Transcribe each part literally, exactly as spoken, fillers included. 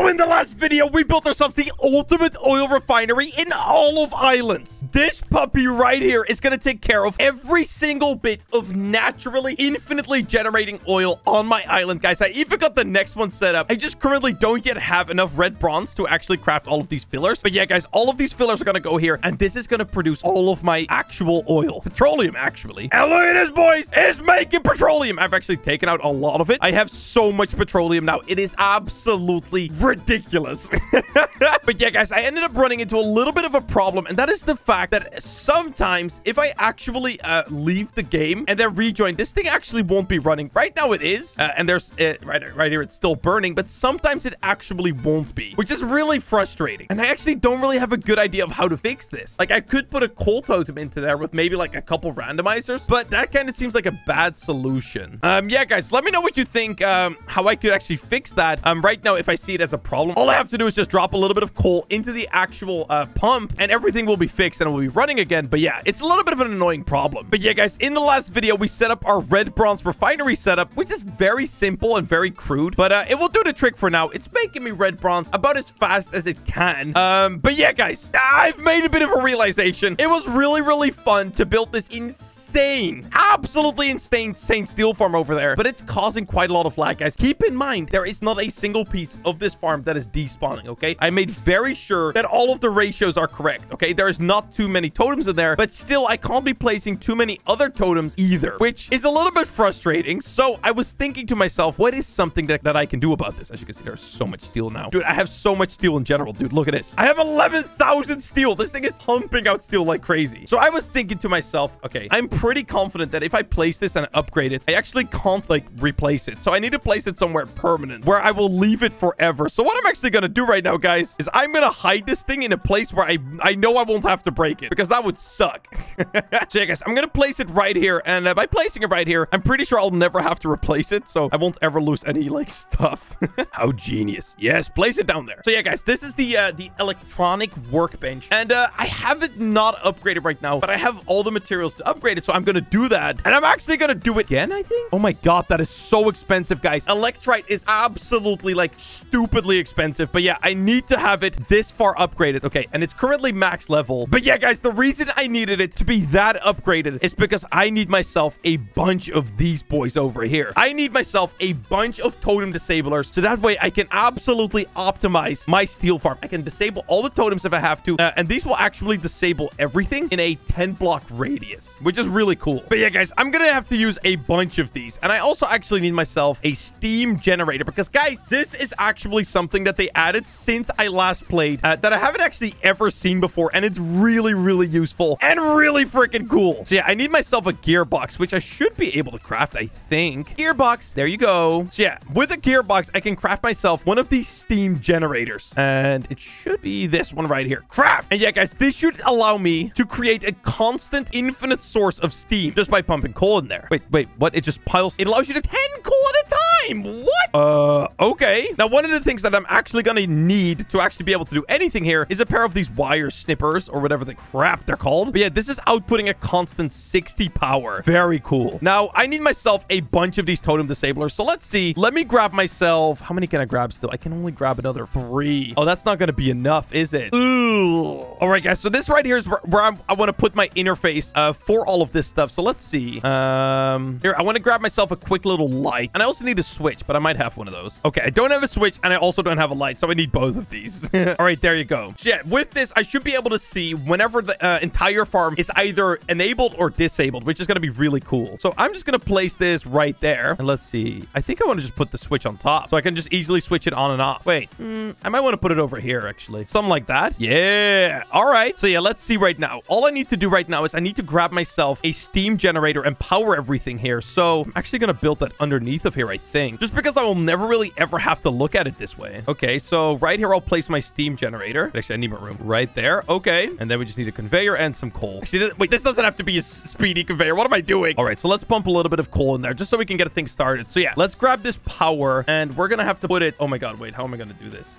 So in the last video, we built ourselves the ultimate oil refinery in all of Islands. This puppy right here is going to take care of every single bit of naturally, infinitely generating oil on my island, guys. I even got the next one set up. I just currently don't yet have enough red bronze to actually craft all of these fillers. But yeah, guys, all of these fillers are going to go here. And this is going to produce all of my actual oil. Petroleum, actually. And look at this, boys. It's making petroleum. I've actually taken out a lot of it. I have so much petroleum now. It is absolutely ridiculous. But yeah, guys, I ended up running into a little bit of a problem. And that is the fact that sometimes if I actually uh, leave the game and then rejoin, this thing actually won't be running. Right now it is. Uh, and there's uh, right, right here, it's still burning. But sometimes it actually won't be, which is really frustrating. And I actually don't really have a good idea of how to fix this. Like, I could put a coal totem into there with maybe like a couple randomizers, but that kind of seems like a bad solution. Um, yeah, guys, let me know what you think, um, how I could actually fix that. Um, right now, if I see it as a problem, all I have to do is just drop a little bit of coal into the actual uh, pump and everything will be fixed and it will be running again. But yeah, it's a little bit of an annoying problem. But yeah, guys, in the last video, we set up our red bronze refinery setup, which is very simple and very crude, but uh, it will do the trick for now. It's making me red bronze about as fast as it can. Um, but yeah, guys, I've made a bit of a realization. It was really, really fun to build this insane, absolutely insane, insane steel farm over there, but it's causing quite a lot of lag, guys. Keep in mind, there is not a single piece of this farm that is despawning, okay? I made very sure that all of the ratios are correct, okay? There is not too many totems in there, but still, I can't be placing too many other totems either, which is a little bit frustrating. So I was thinking to myself, what is something that, that I can do about this? As you can see, there's so much steel now. Dude, I have so much steel in general. Dude, look at this. I have eleven thousand steel. This thing is humping out steel like crazy. So I was thinking to myself, okay, I'm pretty confident that if I place this and upgrade it, I actually can't like replace it. So I need to place it somewhere permanent where I will leave it forever. So what I'm actually going to do right now, guys, is I'm going to hide this thing in a place where I, I know I won't have to break it because that would suck. So yeah, guys, I'm going to place it right here. And uh, by placing it right here, I'm pretty sure I'll never have to replace it. So I won't ever lose any like stuff. How genius. Yes, place it down there. So yeah, guys, this is the uh, the electronic workbench. And uh, I have it not upgraded right now, but I have all the materials to upgrade it. So I'm going to do that. And I'm actually going to do it again, I think. Oh my God, that is so expensive, guys. Electrite is absolutely like stupidly expensive. But yeah, I need to have it this far upgraded. Okay, and it's currently max level. But yeah, guys, the reason I needed it to be that upgraded is because I need myself a bunch of these boys over here. I need myself a bunch of totem disablers. So that way I can absolutely optimize my steel farm. I can disable all the totems if I have to. Uh, and these will actually disable everything in a ten block radius, which is really cool. But yeah, guys, I'm going to have to use a bunch of these. And I also actually need myself a steam generator because, guys, this is actually something that they added since I last played uh, that I haven't actually ever seen before. And it's really, really useful and really freaking cool. So yeah, I need myself a gearbox, which I should be able to craft, I think. Gearbox. There you go. So yeah, with a gearbox, I can craft myself one of these steam generators. And it should be this one right here. Craft! And yeah, guys, this should allow me to create a constant infinite source of steam just by pumping coal in there. Wait, wait, what? It just piles. It allows you to ten coal at a time. What? Uh, okay. Now, one of the things that I'm actually going to need to actually be able to do anything here is a pair of these wire snippers or whatever the crap they're called. But yeah, this is outputting a constant sixty power. Very cool. Now, I need myself a bunch of these totem disablers. So let's see. Let me grab myself. How many can I grab still? I can only grab another three. Oh, that's not going to be enough, is it? Ooh. All right, guys. So this right here is where, where I'm, I want to put my interface uh, for all of this stuff. So let's see. Um, here, I want to grab myself a quick little light. And I also need a switch, but I might have one of those. Okay, I don't have a switch, and I also don't have a light, so I need both of these. All right, there you go. So yeah, with this, I should be able to see whenever the uh, entire farm is either enabled or disabled, which is going to be really cool. So I'm just going to place this right there, and let's see. I think I want to just put the switch on top, so I can just easily switch it on and off. Wait, mm, I might want to put it over here, actually. Something like that. Yeah. All right. So yeah, let's see right now. All I need to do right now is I need to grab myself a steam generator and power everything here. So I'm actually going to build that underneath of here, I think. Just because I will never really ever have to look at it this way. Okay, so right here, I'll place my steam generator. Actually, I need more room right there. Okay, and then we just need a conveyor and some coal. Actually, wait, this doesn't have to be a speedy conveyor. What am I doing? All right, so let's pump a little bit of coal in there just so we can get a thing started. So yeah, let's grab this power and we're going to have to put it. Oh my God, wait, how am I going to do this?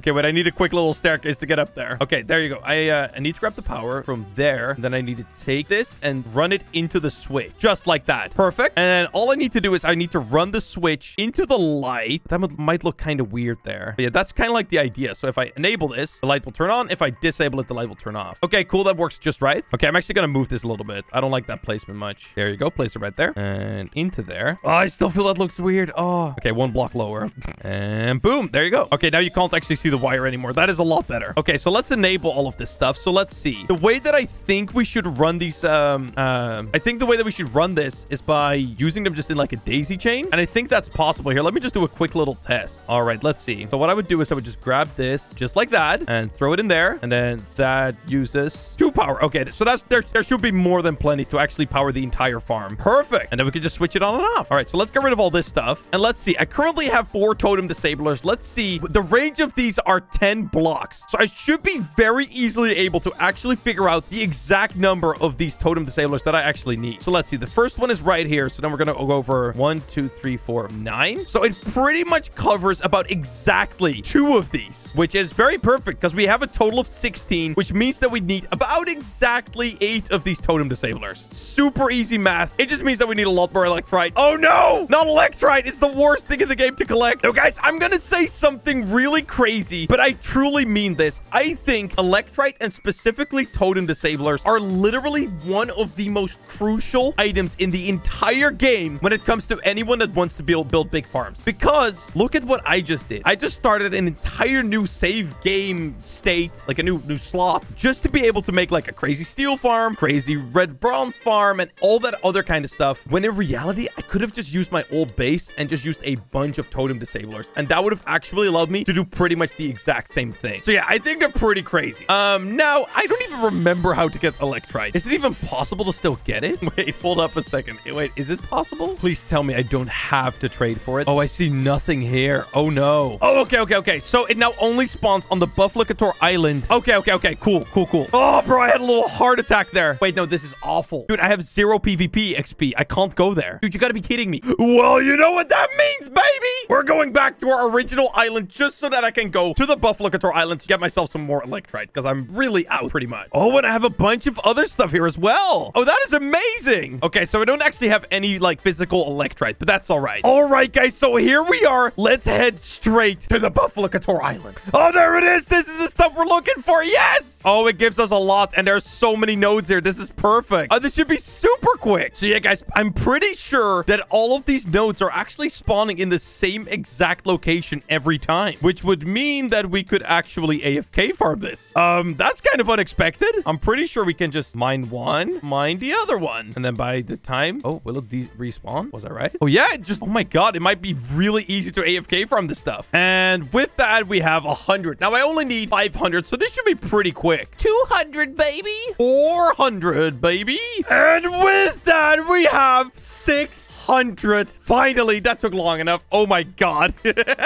Okay, wait, I need a quick little staircase to get up there. Okay, there you go. I, uh, I need to grab the power from there. Then I need to take this and run it into the switch. Just like that. Perfect. And then all I need to do is I need to run the switch into the light. That might look kind of weird there. But yeah, that's kind of like the idea. So if I enable this, the light will turn on. If I disable it, the light will turn off. Okay, cool. That works just right. Okay, I'm actually going to move this a little bit. I don't like that placement much. There you go. Place it right there. And into there. Oh, I still feel that looks weird. Oh. Okay, one block lower. And boom. There you go. Okay, now you can't actually see the wire anymore. That is a lot better. Okay, so let's enable all of this stuff. So let's see. The way that I think we should run these... um, uh, I think the way that we should run this is by using them just in like a daisy chain. And I think that's possible here. Let me just do a quick little test. All right, let's see. So what I would do is I would just grab this just like that and throw it in there. And then that uses two power. Okay, so that's there, there should be more than plenty to actually power the entire farm. Perfect. And then we can just switch it on and off. All right, so let's get rid of all this stuff. And let's see. I currently have four totem disablers. Let's see. The range of these are ten blocks. So I should be very easily able to actually figure out the exact number of these totem disablers that I actually need. So let's see. The first one is right here. So then we're going to go over one, two, three, four, nine. So it pretty much covers about exactly two of these, which is very perfect because we have a total of sixteen, which means that we need about exactly eight of these totem disablers. Super easy math. It just means that we need a lot more electrite. Oh no, not electrite. It's the worst thing in the game to collect. So guys, I'm going to say something really crazy, but I truly mean this. I think electrite and specifically totem disablers are literally one of the most crucial items in the entire game when it comes to anyone that wants to build, build big farms. Because look at what I just did. I just started an entire new save game state, like a new, new slot, just to be able to make like a crazy steel farm, crazy red bronze farm, and all that other kind of stuff. When in reality, I could have just used my old base and just used a bunch of totem disablers. And that would have actually allowed me to do pretty much the exact same thing. So yeah, I think they're pretty crazy. Um, now, I don't even remember how to get electrite. Is it even possible to still get it? Wait, hold up a second. Wait, is it possible? Please tell me I don't have to trade for it. Oh, I see nothing here. Oh, no. Oh, okay, okay, okay. So it now only spawns on the Buffallicator Island. Okay, okay, okay. Cool, cool, cool. Oh, bro, I had a little heart attack there. Wait, no, this is awful. Dude, I have zero PvP X P. I can't go there. Dude, you gotta be kidding me. Well, you know what that means, baby. We're going back to our original island just so that I can go to the Buffallicator Island to get myself some more electrite because I'm really out pretty much. Oh, and I have a bunch of other stuff here as well. Oh, that is amazing. Okay, so I don't actually have any like physical electrite, but that's all right. All right, guys, so here we are. Let's head straight to the Buffallicator Island. Oh, there it is. This is the stuff we're looking for. Yes. Oh, it gives us a lot, and there's so many nodes here. This is perfect. Oh, this should be super quick. So yeah, guys, I'm pretty sure that all of these nodes are actually spawning in the same exact location every time, which would mean that we could actually A F K farm this. Um, that's kind of unexpected. I'm pretty sure we can just mine one, mine the other one. And then by the time... Oh, will it respawn? Was I right? Oh, yeah. It just... Oh, my God. It might be really easy to A F K farm this stuff. And with that, we have one hundred. Now, I only need five hundred, so this should be pretty quick. two hundred, baby. four hundred, baby. And with that, we have six hundred. Finally, that took long enough. Oh, my God.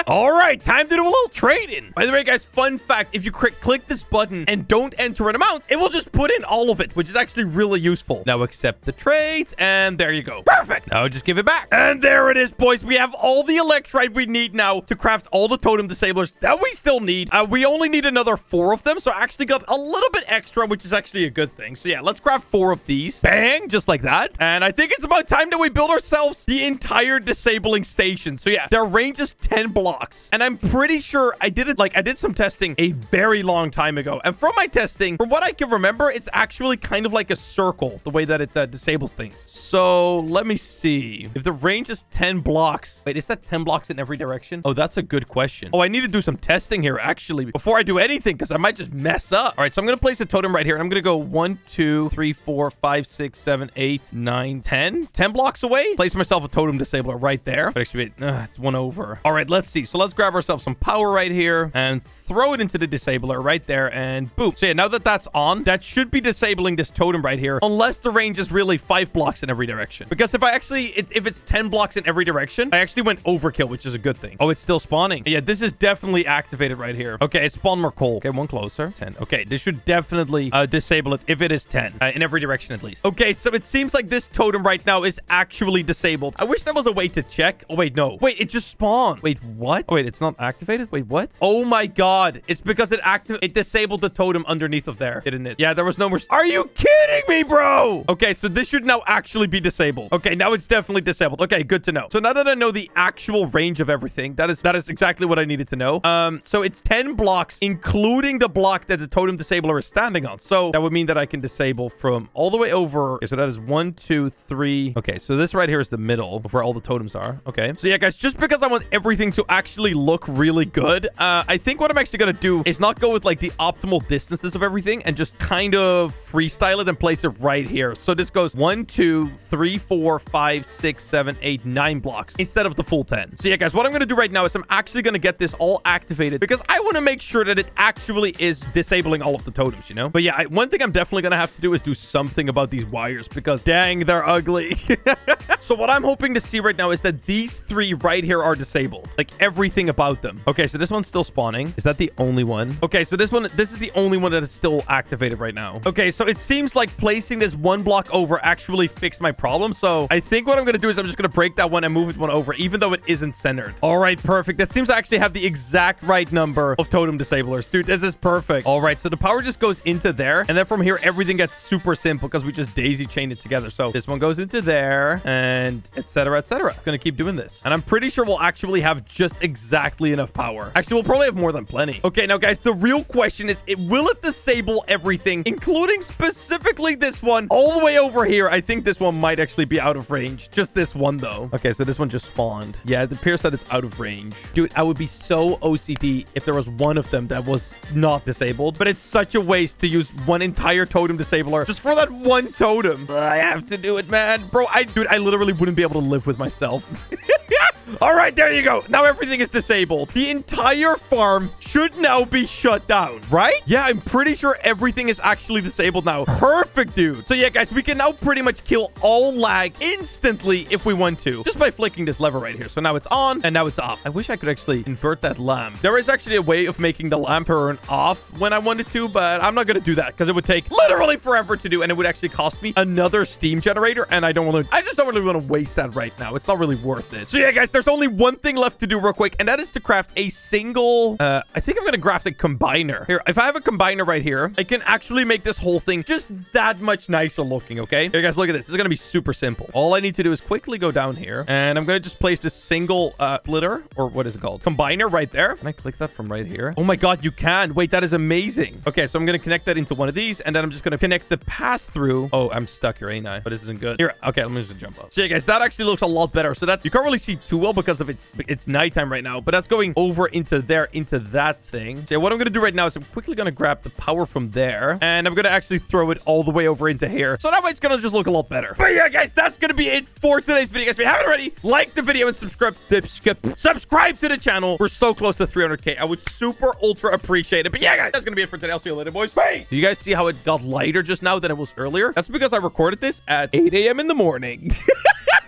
All right. Time to do a little trading. By the way, guys, fun fact. If you click this button and don't enter an amount, it will just put in all of it, which is actually really useful. Now, accept the trades, and there you go. Perfect. Now, just give it back. And there it is, boys. We have all the electrite we need now to craft all the totem disablers that we still need. Uh, we only need another four of them, so I actually got a little bit extra, which is actually a good thing. So, yeah, let's craft four of these. Bang, just like that. And I think it's about time that we build ourselves the entire disabling station. So, yeah, their range is ten blocks. And I'm pretty sure I did it, like, I did some testing a very long time ago. And from my testing, from what I can remember, it's actually kind of like a circle, the way that it uh, disables things. So, let me see. If the range is ten blocks... Wait, is that ten blocks in every direction? Oh, that's a good question. Oh, I need to do some testing here, actually, before I do anything, because I might just mess up. All right, so I'm going to place a totem right here, and I'm going to go one, two, three, four, five, six, seven, eight, nine, ten. ten blocks away. Place myself a totem disabler right there. But actually, wait, uh, it's one over. All right, let's see. So, let's grab ourselves some power right here, and throw it into the disabler right there, and boom. So, yeah, now that that's on, that should be disabling this totem right here, unless the range is really five blocks in every direction. Because if I actually, it, if it's ten blocks in every direction, I actually went overkill, which is a good thing. Oh, it's still spawning. Yeah, this is definitely activated right here. Okay, it spawned more coal. Okay, one closer. ten. Okay, this should definitely uh, disable it if it is ten, uh, in every direction at least. Okay, so it seems like this totem right now is actually disabled. disabled. I wish there was a way to check. Oh, wait, no. Wait, it just spawned. Wait, what? Oh, wait, it's not activated? Wait, what? Oh, my God. It's because it active it disabled the totem underneath of there, didn't it? Yeah, there was no more. Are you kidding me, bro? Okay, so this should now actually be disabled. Okay, now it's definitely disabled. Okay, good to know. So now that I know the actual range of everything, that is that is exactly what I needed to know. Um, so it's ten blocks, including the block that the totem disabler is standing on. So that would mean that I can disable from all the way over. Okay, so that is one, two, three. Okay, so this right here is the middle of where all the totems are. Okay, so yeah, guys, just because I want everything to actually look really good, uh, I think what I'm actually gonna do is not go with like the optimal distances of everything and just kind of freestyle it and place it right here. So this goes one, two, three, four, five, six, seven, eight, nine blocks instead of the full ten. So yeah, guys, what I'm gonna do right now is I'm actually gonna get this all activated because I want to make sure that it actually is disabling all of the totems, you know? But yeah, I, one thing I'm definitely gonna have to do is do something about these wires because dang, they're ugly. So what I'm hoping to see right now is that these three right here are disabled, like everything about them. Okay, so this one's still spawning. Is that the only one? Okay, so this one, this is the only one that is still activated right now. Okay, so it seems like placing this one block over actually fixed my problem. So I think what I'm gonna do is I'm just gonna break that one and move it one over, even though it isn't centered. All right, perfect. That seems to actually have the exact right number of totem disablers. Dude, this is perfect. All right, so the power just goes into there, and then from here everything gets super simple because we just daisy chained it together. So this one goes into there, and etc, etc. Gonna keep doing this, and I'm pretty sure we'll actually have just exactly enough power. Actually, we'll probably have more than plenty. Okay, now guys, the real question is, it will it disable everything, including specifically this one all the way over here? I think this one might actually be out of range, just this one though. Okay, so this one just spawned. Yeah, it appears that it's out of range. Dude, I would be so O C D if there was one of them that was not disabled, but it's such a waste to use one entire totem disabler just for that one totem. I have to do it, man. Bro, I dude, I literally wouldn't be able to live with myself. All right, there you go. Now everything is disabled. The entire farm should now be shut down, right? Yeah, I'm pretty sure everything is actually disabled now. Perfect, dude. So yeah, guys, we can now pretty much kill all lag instantly if we want to, just by flicking this lever right here. So now it's on and now it's off. I wish I could actually invert that lamp. There is actually a way of making the lamp turn off when I wanted to, but I'm not going to do that because it would take literally forever to do, and it would actually cost me another steam generator, and I don't want to, I just don't really want to waste that right now. It's not really worth it. So yeah, guys, there's only one thing left to do real quick, and that is to craft a single uh I think I'm gonna craft a combiner here. If I have a combiner right here, I can actually make this whole thing just that much nicer looking. Okay, here guys, look at this. This is gonna be super simple. All I need to do is quickly go down here, and I'm gonna just place this single uh splitter, or what is it called, combiner right there. Can I click that from right here? Oh my god, you can. Wait, that is amazing. Okay, so I'm gonna connect that into one of these, and then I'm just gonna connect the pass through. Oh, I'm stuck here, ain't I? But this isn't good here. Okay, let me just jump up. So yeah, guys, that actually looks a lot better. So that you can't really see too well because of it's it's nighttime right now, but that's going over into there, into that thing. So what I'm gonna do right now is I'm quickly gonna grab the power from there, and I'm gonna actually throw it all the way over into here, so that way it's gonna just look a lot better. But yeah, guys, that's gonna be it for today's video. Guys, if you haven't already, like the video and subscribe subscribe to the channel. We're so close to three hundred K. I would super ultra appreciate it. But yeah, guys, that's gonna be it for today. I'll see you later, boys. Peace. Do you guys see how it got lighter just now than it was earlier? That's because I recorded this at eight A M in the morning.